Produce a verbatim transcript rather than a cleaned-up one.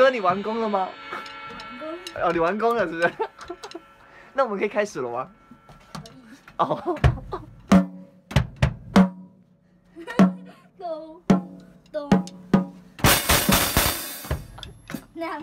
哥，你完工了吗？完工。哦，你完工了是不是？那我们可以开始了吗？可以。哦。咚咚。那样。